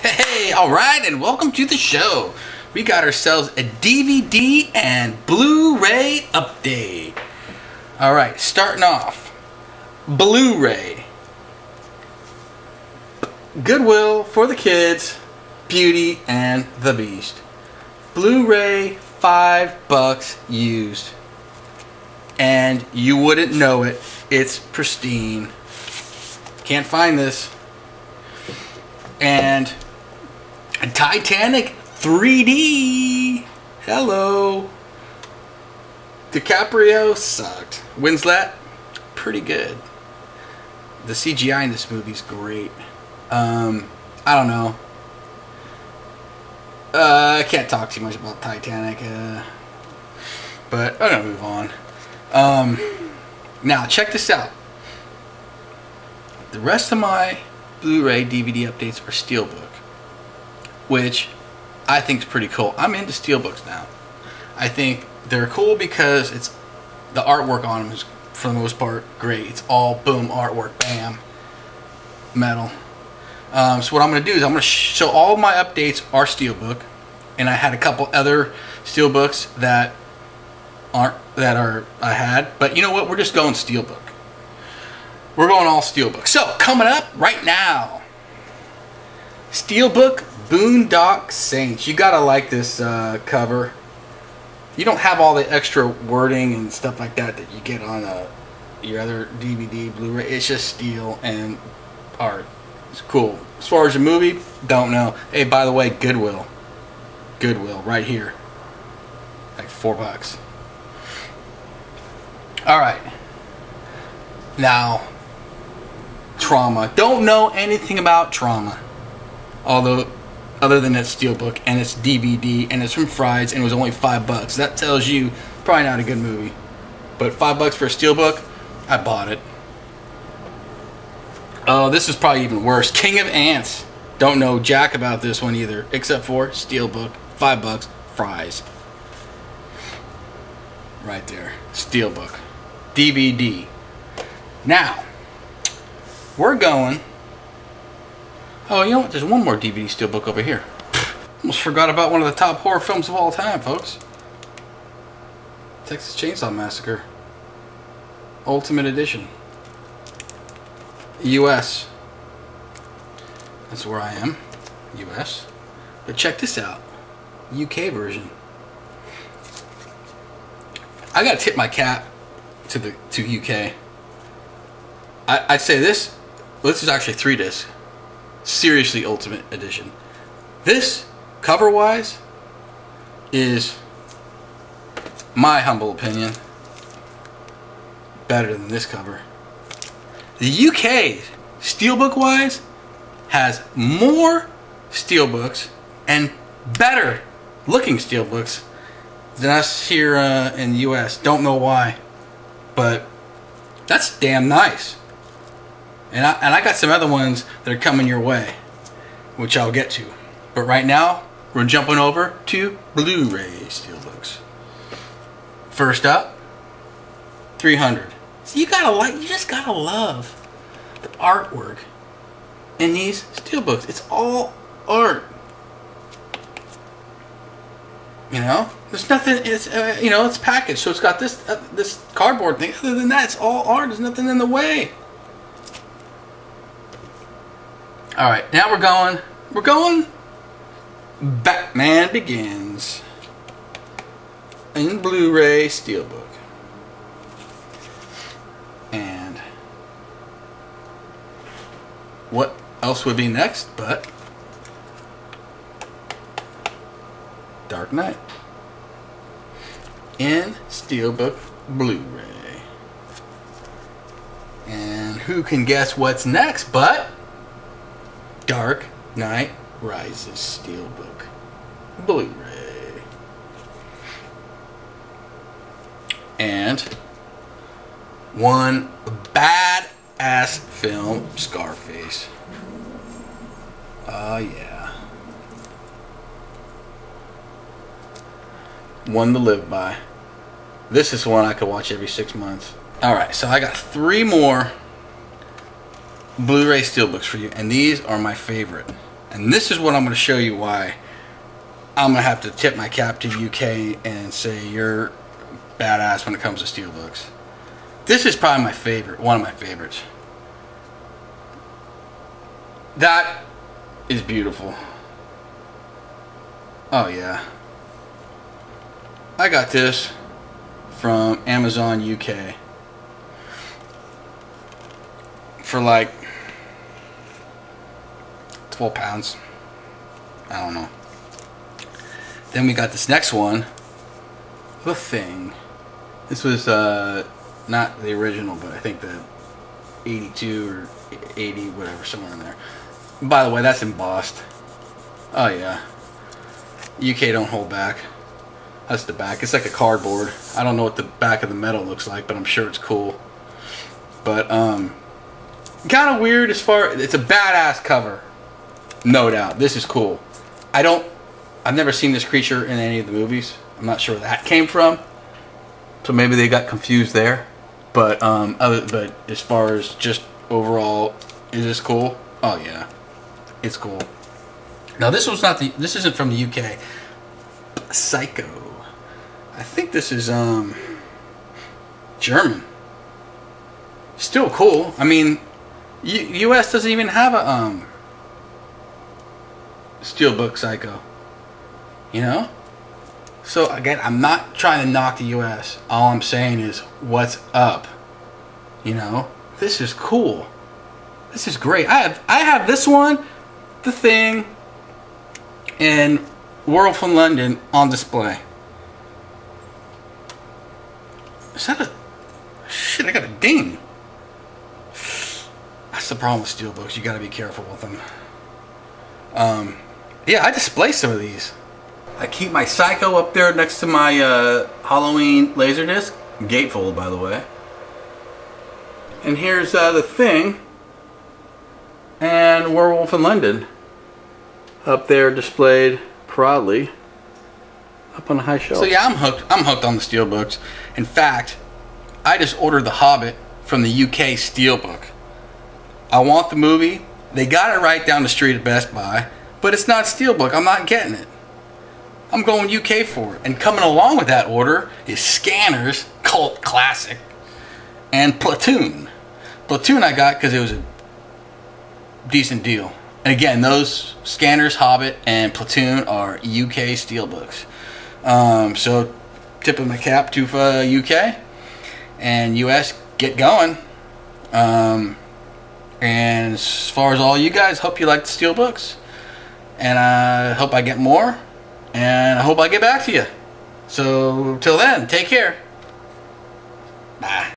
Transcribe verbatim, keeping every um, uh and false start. Hey, alright, and welcome to the show. We got ourselves a D V D and Blu-ray update. Alright, starting off. Blu-ray. Goodwill for the Kids, Beauty and the Beast. Blu-ray, five bucks used. And you wouldn't know it, it's pristine. Can't find this. And Titanic three D. Hello. DiCaprio sucked. Winslet, pretty good. The C G I in this movie's great. Um, I don't know. Uh, I can't talk too much about Titanic. Uh, but I'm gonna move on. Um, now check this out. The rest of my Blu-ray D V D updates are Steelbook, which I think is pretty cool. I'm into Steelbooks now. I think they're cool because it's the artwork on them is, for the most part, great. It's all boom artwork, bam, metal. Um, so what I'm going to do is I'm going to show all my updates are Steelbook, and I had a couple other Steelbooks that aren't that are I had, but you know what? We're just going Steelbook. We're going all Steelbook. So, coming up right now, Steelbook Boondock Saints. You gotta like this uh, cover. You don't have all the extra wording and stuff like that that you get on uh, your other D V D, Blu-ray. It's just steel and art. It's cool. As far as the movie, don't know. Hey, by the way, Goodwill. Goodwill, right here. Like four bucks. Alright. Now, Trauma. Don't know anything about Trauma, although other than it's Steelbook and it's D V D and it's from Fry's and it was only five bucks. That tells you probably not a good movie, but five bucks for a Steelbook, I bought it. Oh, this is probably even worse. King of Ants. Don't know jack about this one either, except for Steelbook, five bucks, Fry's. Right there, Steelbook, D V D. Now. We're going. Oh, you know what? There's one more D V D Steelbook over here. Almost forgot about one of the top horror films of all time, folks. Texas Chainsaw Massacre, Ultimate Edition, U S. That's where I am, U S. But check this out, U K version. I gotta tip my cap to the to U K. I, I'd say this. Well, this is actually three disc. Seriously, Ultimate Edition. This, cover-wise, is, my humble opinion, better than this cover. The U K, Steelbook-wise, has more Steelbooks and better-looking Steelbooks than us here uh, in the U S. Don't know why, but that's damn nice. And I, and I got some other ones that are coming your way, which I'll get to. But right now, we're jumping over to Blu-ray Steelbooks. First up, three hundred. So you gotta like, you just gotta love the artwork in these Steelbooks. It's all art. You know, there's nothing. It's uh, you know, it's packaged, so it's got this uh, this cardboard thing. Other than that, it's all art. There's nothing in the way. All right, now we're going, we're going Batman Begins in Blu-ray Steelbook. And what else would be next but Dark Knight in Steelbook Blu-ray. And who can guess what's next but Dark Knight Rises Steelbook Blu-ray. And one badass film, Scarface. Oh, yeah. One to live by. This is one I could watch every six months. Alright, so I got three more Blu-ray Steelbooks for you, and these are my favorite. And this is what I'm going to show you why I'm going to have to tip my cap to U K and say you're badass when it comes to steelbooks. This is probably my favorite, one of my favorites. That is beautiful. Oh yeah. I got this from Amazon U K for like twelve pounds. I don't know. Then we got this next one, The Thing. This was uh, not the original, but I think the eighty-two or eighty, whatever, somewhere in there. By the way, that's embossed. Oh yeah. U K don't hold back. That's the back. It's like a cardboard. I don't know what the back of the metal looks like, but I'm sure it's cool. But um, kind of weird as far. It's a badass cover, no doubt. This is cool. I don't. I've never seen this creature in any of the movies. I'm not sure where that came from. So maybe they got confused there. But um, other. But as far as just overall, is this cool? Oh yeah, it's cool. Now this was not the. This isn't from the U K. Psycho. I think this is um German. Still cool. I mean, U US doesn't even have a um steelbook Psycho. You know? So again, I'm not trying to knock the U S. All I'm saying is what's up. You know? This is cool. This is great. I have I have this one, The Thing, and Werewolf in London on display. Is that a... Shit, I got a ding. That's the problem with steelbooks. You got to be careful with them. Um, yeah, I display some of these. I keep my Psycho up there next to my uh, Halloween Laserdisc. Gatefold, by the way. And here's uh, The Thing. And Werewolf in London. Up there displayed proudly. Up on a high shelf. So yeah, I'm hooked. I'm hooked on the steelbooks. In fact, I just ordered The Hobbit from the U K steelbook. I want the movie. They got it right down the street at Best Buy, but it's not steelbook. I'm not getting it. I'm going U K for it. And coming along with that order is Scanners, cult classic, and Platoon. Platoon I got because it was a decent deal. And again, those Scanners, Hobbit, and Platoon are U K steelbooks. Um, so tipping my cap to uh, U K and U S, get going. Um, and as far as all you guys, hope you like the steelbooks, and I hope I get more, and I hope I get back to you. So till then, take care. Bye.